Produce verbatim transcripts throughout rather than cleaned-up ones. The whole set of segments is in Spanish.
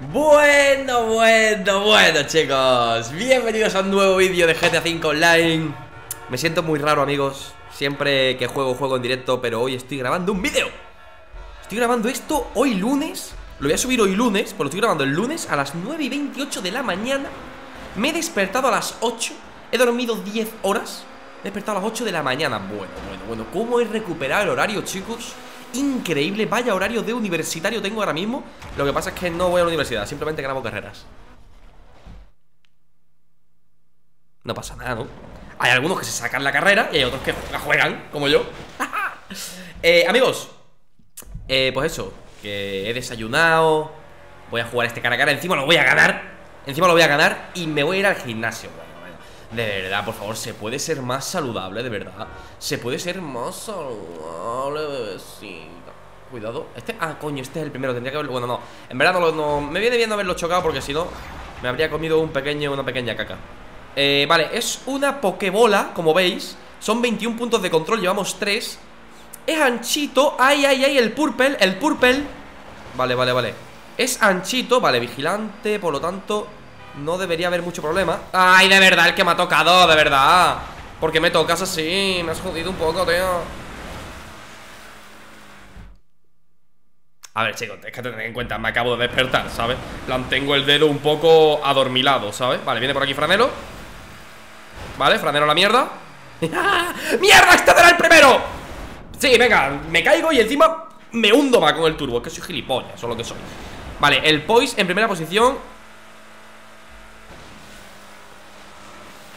Bueno, bueno, bueno, chicos, bienvenidos a un nuevo vídeo de G T A cinco Online. Me siento muy raro, amigos. Siempre que juego, juego en directo, pero hoy estoy grabando un vídeo. Estoy grabando esto hoy lunes. Lo voy a subir hoy lunes, pero lo estoy grabando el lunes a las nueve y veintiocho de la mañana. Me he despertado a las ocho. He dormido diez horas. Me he despertado a las ocho de la mañana. Bueno, bueno, bueno, ¿cómo he recuperado el horario, chicos? Increíble, vaya horario de universitario tengo ahora mismo. Lo que pasa es que no voy a la universidad, simplemente grabo carreras. No pasa nada, ¿no? Hay algunos que se sacan la carrera y hay otros que la juegan, como yo. eh, Amigos, eh, pues eso, que he desayunado. Voy a jugar este cara a cara, encima lo voy a ganar. Encima lo voy a ganar y me voy a ir al gimnasio. De verdad, por favor, ¿se puede ser más saludable, de verdad? ¿Se puede ser más saludable, bebecita? Cuidado, este... Ah, coño, este es el primero, tendría que haberlo... Bueno, no, en verdad no, no me viene bien no haberlo chocado porque si no me habría comido un pequeño, una pequeña caca. eh, Vale, es una pokebola, como veis. Son veintiún puntos de control, llevamos tres. Es anchito, ay, ay, ay, el purple, el purple. Vale, vale, vale. Es anchito, vale, vigilante, por lo tanto... no debería haber mucho problema. Ay, de verdad, el que me ha tocado, de verdad. ¿Por qué me tocas así? Me has jodido un poco, tío. A ver, chicos, es que tened en cuenta, me acabo de despertar, ¿sabes? Tengo el dedo un poco adormilado, ¿sabes? Vale, viene por aquí Franero. Vale, Franero a la mierda. ¡Mierda, este era el primero! Sí, venga, me caigo y encima me hundo más con el turbo. Es que soy gilipollas, eso es lo que soy. Vale, el Poise en primera posición.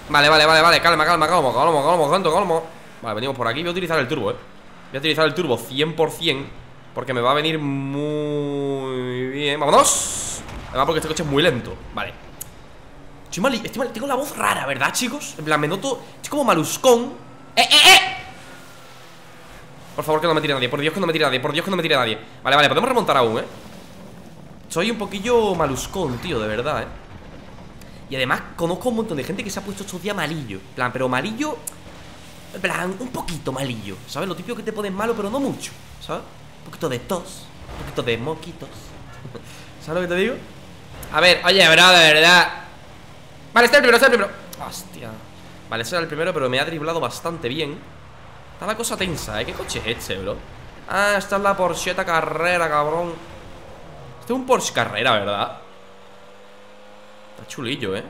Vale, vale, vale, vale, calma, calma, calma, calma, calma, calma, calma. Vale, venimos por aquí, voy a utilizar el turbo, eh Voy a utilizar el turbo cien por cien porque me va a venir muy bien. ¡Vámonos! Además porque este coche es muy lento, vale. Estoy mal, estoy mal, tengo la voz rara, ¿verdad, chicos? En plan, me noto, estoy como maluscón. ¡Eh, eh, eh! Por favor que no me tire nadie, por Dios que no me tire nadie, por Dios que no me tire nadie. Vale, vale, podemos remontar aún, eh soy un poquillo maluscón, tío, de verdad, eh y además conozco un montón de gente que se ha puesto estos días malillo. En plan, pero malillo. En plan, un poquito malillo. ¿Sabes? Lo típico que te pones malo, pero no mucho. ¿Sabes? Un poquito de tos. Un poquito de moquitos. ¿Sabes lo que te digo? A ver, oye, bro, de verdad. Vale, este es el primero, este es el primero. Hostia. Vale, ese era el primero, pero me ha driblado bastante bien. Está la cosa tensa, ¿eh? ¿Qué coche es este, bro? Ah, esta es la Porsche Carrera, cabrón. Este es un Porsche Carrera, ¿verdad? Chulillo, eh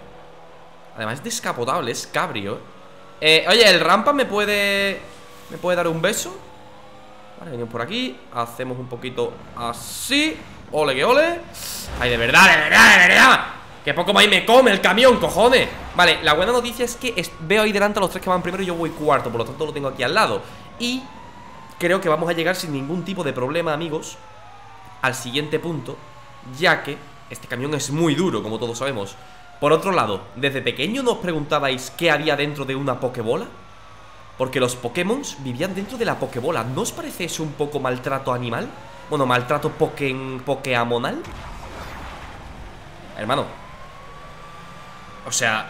además es descapotable, es cabrio. eh, Oye, el rampa me puede... me puede dar un beso. Vale, venimos por aquí, hacemos un poquito así. Ole que ole. Ay, de verdad, de verdad, de verdad. Que poco más ahí me come el camión, cojones. Vale, la buena noticia es que es... veo ahí delante a los tres que van primero y yo voy cuarto. Por lo tanto lo tengo aquí al lado. Y creo que vamos a llegar sin ningún tipo de problema, amigos, al siguiente punto, ya que este camión es muy duro, como todos sabemos. Por otro lado, desde pequeño nos preguntabais qué había dentro de una pokebola, porque los Pokémon vivían dentro de la pokebola. ¿No os parece eso un poco maltrato animal? Bueno, maltrato poken, pokeamonal. Hermano, o sea,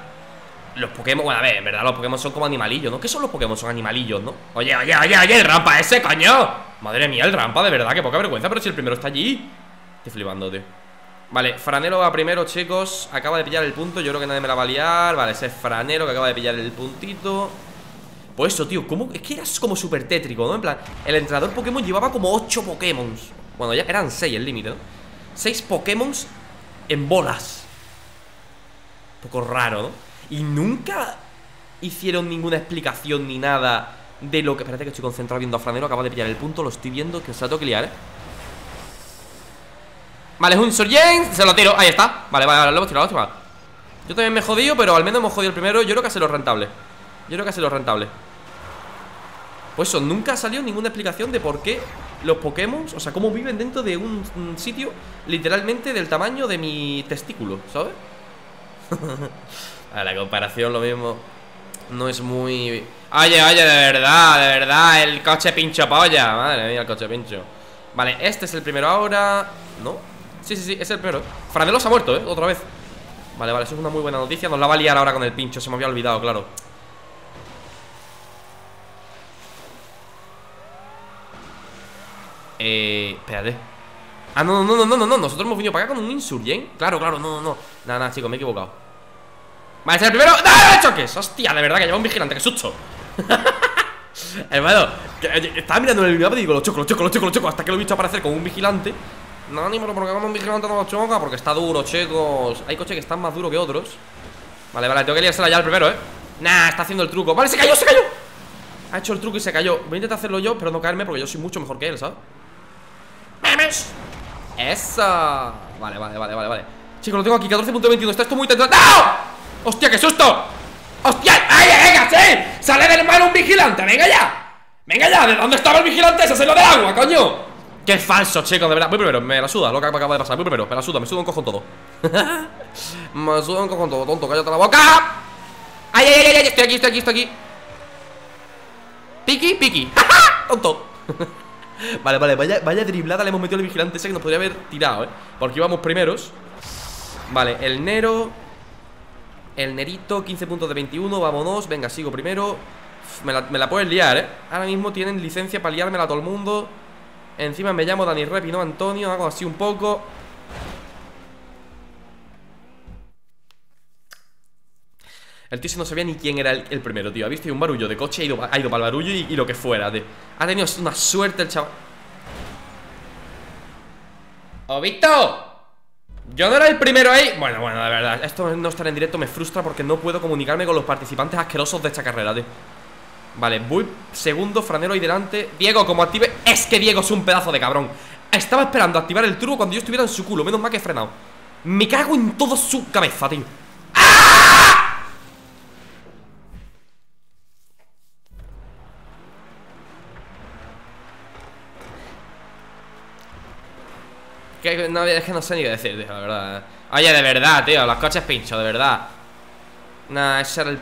los Pokémon... Bueno, a ver, en verdad los Pokémon son como animalillos, ¿no? ¿Qué son los Pokémon? Son animalillos, ¿no? Oye, oye, oye, oye, el rampa ese, coño. Madre mía, el rampa, de verdad, qué poca vergüenza. Pero si el primero está allí. Estoy flipando, tío. Vale, Franero va primero, chicos. Acaba de pillar el punto, yo creo que nadie me la va a liar. Vale, ese es Franero que acaba de pillar el puntito. Pues eso, tío, ¿cómo? Es que eras como súper tétrico, ¿no? En plan, el entrenador Pokémon llevaba como ocho Pokémon. Bueno, ya eran seis el límite, ¿no? seis Pokémon en bolas. Un poco raro, ¿no? Y nunca hicieron ninguna explicación ni nada de lo que... Espérate que estoy concentrado viendo a Franero. Acaba de pillar el punto, lo estoy viendo, que se ha tocado liar, ¿eh? Vale, es un Surgeon, se lo tiro, ahí está. Vale, vale, vale, lo hemos tirado, lo hemos tirado. Yo también me he jodido, pero al menos hemos jodido el primero. Yo creo que hace lo rentable. Yo creo que hace lo rentable. Pues eso, nunca salió ninguna explicación de por qué los Pokémon, o sea, cómo viven dentro de un, un sitio literalmente del tamaño de mi testículo, ¿sabes? A la comparación, lo mismo. No es muy... Oye, oye, de verdad, de verdad, el coche pincho polla. Madre mía, el coche pincho. Vale, este es el primero ahora. ¿No? Sí, sí, sí, es el peor. Franelo se ha muerto, ¿eh? Otra vez. Vale, vale, eso es una muy buena noticia. Nos la va a liar ahora con el pincho, se me había olvidado, claro. Eh... Espérate. Ah, no, no, no, no, no, no, nosotros hemos venido para acá con un insurgent. Claro, claro, no, no, no. Nada, nada, chicos, me he equivocado. Vale, ese es el primero. ¡Ah, choques! Hostia, de verdad, que lleva un vigilante, qué susto. Hermano, estaba mirando en el mapa y digo, lo choco, lo choco, lo choco, lo choco. Hasta que lo he visto aparecer con un vigilante. No, ni porque como un vigilante no lo choca, porque está duro, chicos. Hay coches que están más duros que otros. Vale, vale, tengo que liársela ya al primero, eh. Nah, está haciendo el truco. Vale, se cayó, se cayó. Ha hecho el truco y se cayó. Voy a intentar hacerlo yo, pero no caerme, porque yo soy mucho mejor que él, ¿sabes? ¡Memes! ¡Esa! Vale, vale, vale, vale, vale. Chicos, lo tengo aquí, catorce punto veintidós. Está esto muy tentador. ¡No! ¡Hostia, qué susto! ¡Hostia! ¡Ay, venga, sí! ¡Sale del mar un vigilante! ¡Venga ya! ¡Venga ya! ¿De dónde estaba el vigilante ese? ¡Se lo del agua, coño! ¡Qué falso, chicos! De verdad. Voy primero, me la suda, lo que acaba de pasar. Voy primero, me la suda, me suda un cojón todo. Me suda un cojón todo, tonto, cállate la boca. ¡Ay, ay, ay, ay! Estoy aquí, estoy aquí, estoy aquí. Piki, piki. ¡Tonto! Vale, vale, vaya, vaya driblada le hemos metido al vigilante ese que nos podría haber tirado, eh. Porque íbamos primeros. Vale, el Nero. El Nerito, quince puntos de veintiuno, vámonos. Venga, sigo primero. Me la, me la puedes liar, eh. Ahora mismo tienen licencia para liármela a todo el mundo. Encima me llamo danirep, no Antonio. Hago así un poco. El tío se no sabía ni quién era el, el primero, tío. Ha visto un barullo de coche, ha ido, ha ido para el barullo y, y lo que fuera. De... Ha tenido una suerte el chaval. ¡Obito! Yo no era el primero ahí. Bueno, bueno, de verdad, esto no estar en directo me frustra porque no puedo comunicarme con los participantes asquerosos de esta carrera, tío. Vale, voy segundo, franero ahí delante. Diego, como active. Es que Diego es un pedazo de cabrón. Estaba esperando activar el truco cuando yo estuviera en su culo. Menos mal que he frenado. Me cago en toda su cabeza, tío. ¡Ah! Que, no, es que no sé ni qué decir, tío, la verdad. Oye, de verdad, tío, los coches pinchos, de verdad. Nah, ese era el...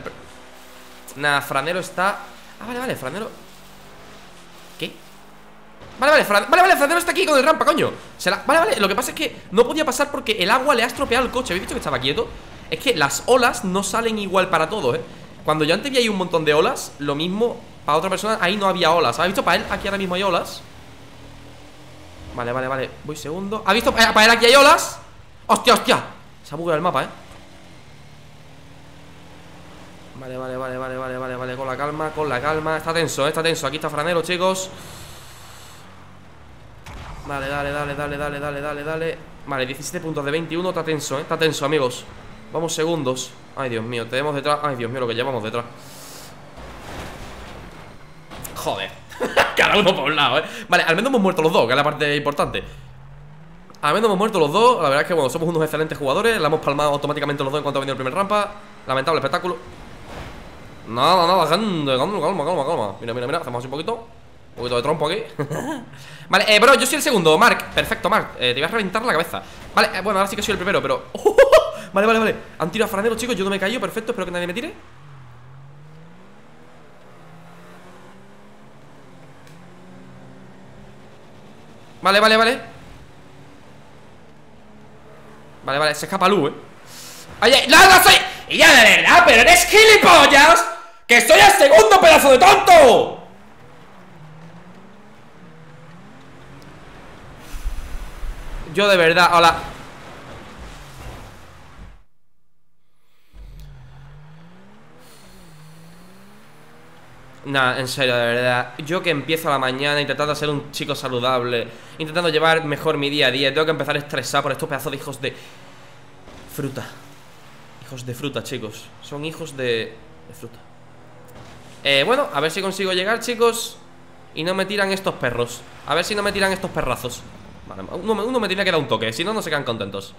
Nah, franero está... Ah, vale, vale, franero... ¿Qué? Vale, vale, fran... vale, vale, franero está aquí con el rampa, coño. Se la... Vale, vale, lo que pasa es que no podía pasar porque el agua le ha estropeado el coche. ¿Habéis visto que estaba quieto? Es que las olas no salen igual para todos, eh. Cuando yo antes vi ahí un montón de olas, lo mismo para otra persona, ahí no había olas. ¿Habéis visto? Para él aquí ahora mismo hay olas. Vale, vale, vale, voy segundo. ¿Ha visto? Para él aquí hay olas. ¡Hostia, hostia! Se ha bugueado el mapa, eh. Vale, vale, vale, vale, vale, vale, vale, con la calma, con la calma. Está tenso, eh, está tenso. Aquí está franero, chicos. Vale, dale, dale, dale, dale, dale, dale, dale. Vale, diecisiete puntos de veintiuno, está tenso, eh. Está tenso, amigos. Vamos segundos. Ay, Dios mío, tenemos detrás. Ay, Dios mío, lo que llevamos detrás. Joder. Cada uno por un lado, eh. Vale, al menos hemos muerto los dos, que es la parte importante. Al menos hemos muerto los dos. La verdad es que, bueno, somos unos excelentes jugadores. La hemos palmado automáticamente los dos en cuanto ha venido el primer rampa. Lamentable espectáculo. Nada, nada, gente, calma, calma, calma, calma. Mira, mira, mira, hacemos así un poquito. Un poquito de trompo aquí. Vale, eh, bro, yo soy el segundo, Mark. Perfecto, Mark, eh, te voy a reventar la cabeza. Vale, eh, bueno, ahora sí que soy el primero, pero... Vale, vale, vale, han tirado a franero, chicos. Yo no me callo, perfecto, espero que nadie me tire. Vale, vale, vale. Vale, vale, se escapa Lu, eh. ¡Ay, ay! ¡No, no soy! ¡Y ya de verdad! ¡Pero eres gilipollas! ¡Que soy el segundo pedazo de tonto! Yo de verdad, hola. Nah, en serio, de verdad. Yo que empiezo la mañana intentando ser un chico saludable, intentando llevar mejor mi día a día, tengo que empezar a estresar por estos pedazos de hijos de... fruta. Hijos de fruta, chicos. Son hijos de, de fruta. Eh, bueno, a ver si consigo llegar, chicos. Y no me tiran estos perros. A ver si no me tiran estos perrazos. Vale, uno, uno me tiene que dar un toque. Si no, no se quedan contentos.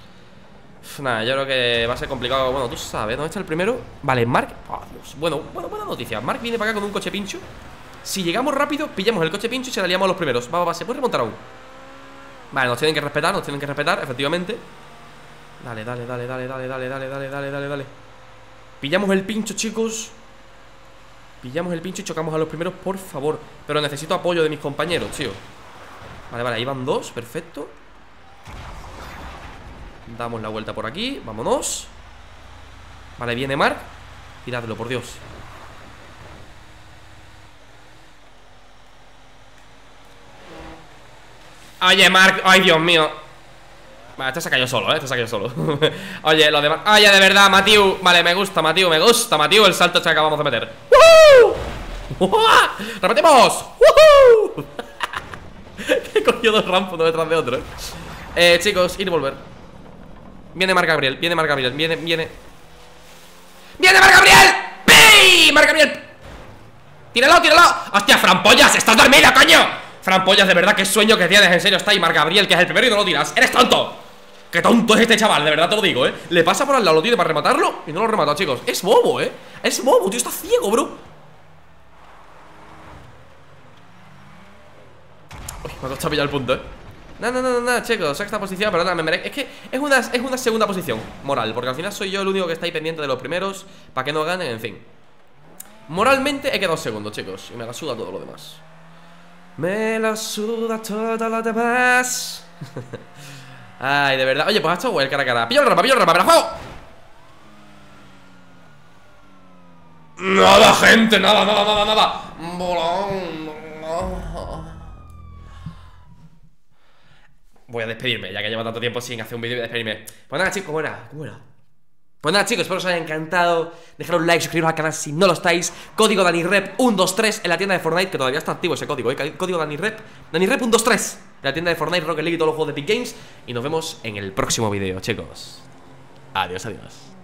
Uf, nada, yo creo que va a ser complicado. Bueno, tú sabes, ¿dónde está el primero? Vale, Mark. Oh, Dios. Bueno, bueno, buena noticia. Mark viene para acá con un coche pincho. Si llegamos rápido, pillamos el coche pincho y se la liamos a los primeros. Va, va, va, se puede remontar aún. Vale, nos tienen que respetar, nos tienen que respetar, efectivamente. Dale, dale, dale, dale, dale, dale, dale, dale, dale, dale, dale. Pillamos el pincho, chicos. Pillamos el pincho y chocamos a los primeros, por favor. Pero necesito apoyo de mis compañeros, tío. Vale, vale, ahí van dos, perfecto. Damos la vuelta por aquí, vámonos. Vale, viene Mark. Tiradlo, por Dios. Oye, Mark, ay, Dios mío. Vale, este se cayó solo, eh, este se cayó solo. Oye, los demás... ¡Ah, ya de verdad, Matiu! Vale, me gusta, Matiu, me gusta, Matiu, el salto que acabamos de meter. ¡Woohoo! ¡Repetimos! ¡Woohoo! He cogido dos rampos uno detrás de otro, eh. Eh, chicos, ir y volver. Viene Marc Gabriel, viene Marc Gabriel, viene, viene. ¡Viene Marc Gabriel! ¡Pi! ¡Marc Gabriel! ¡Tíralo, tíralo! ¡Hostia, Frampollas! ¡Estás dormido, coño! Frampollas, de verdad, qué sueño que tienes, en serio. Está ahí Marc Gabriel, que es el primero y no lo tiras. ¡Eres tonto! ¡Qué tonto es este chaval! De verdad te lo digo, eh. Le pasa por al lado, lo tiene para rematarlo y no lo remata, chicos. Es bobo, eh. Es bobo, tío, está ciego, bro. Uy, me ha costado pillar el punto, eh. No, no, no, no, chicos, sexta posición, perdón, me merezco. Es que es una, es una segunda posición moral, porque al final soy yo el único que está ahí pendiente de los primeros para que no ganen, en fin. Moralmente he quedado segundo, chicos, y me la suda todo lo demás. Me la suda todo lo demás. Ay, de verdad. Oye, pues ha estado el cara a cara. Pillo el rapa, pillo el rapa, me la juego. Nada, gente, nada, nada, nada, nada. Voy a despedirme, ya que llevo tanto tiempo sin hacer un vídeo y despedirme. Pues nada, chicos, buenas, buenas. Pues nada, chicos, espero que os haya encantado. Dejad un like, suscribiros al canal si no lo estáis. Código danirep uno dos tres en la tienda de Fortnite, que todavía está activo ese código, ¿eh? Código danirep, danirep uno dos tres en la tienda de Fortnite, Rocket League y todos los juegos de Big Games. Y nos vemos en el próximo vídeo, chicos. Adiós, adiós.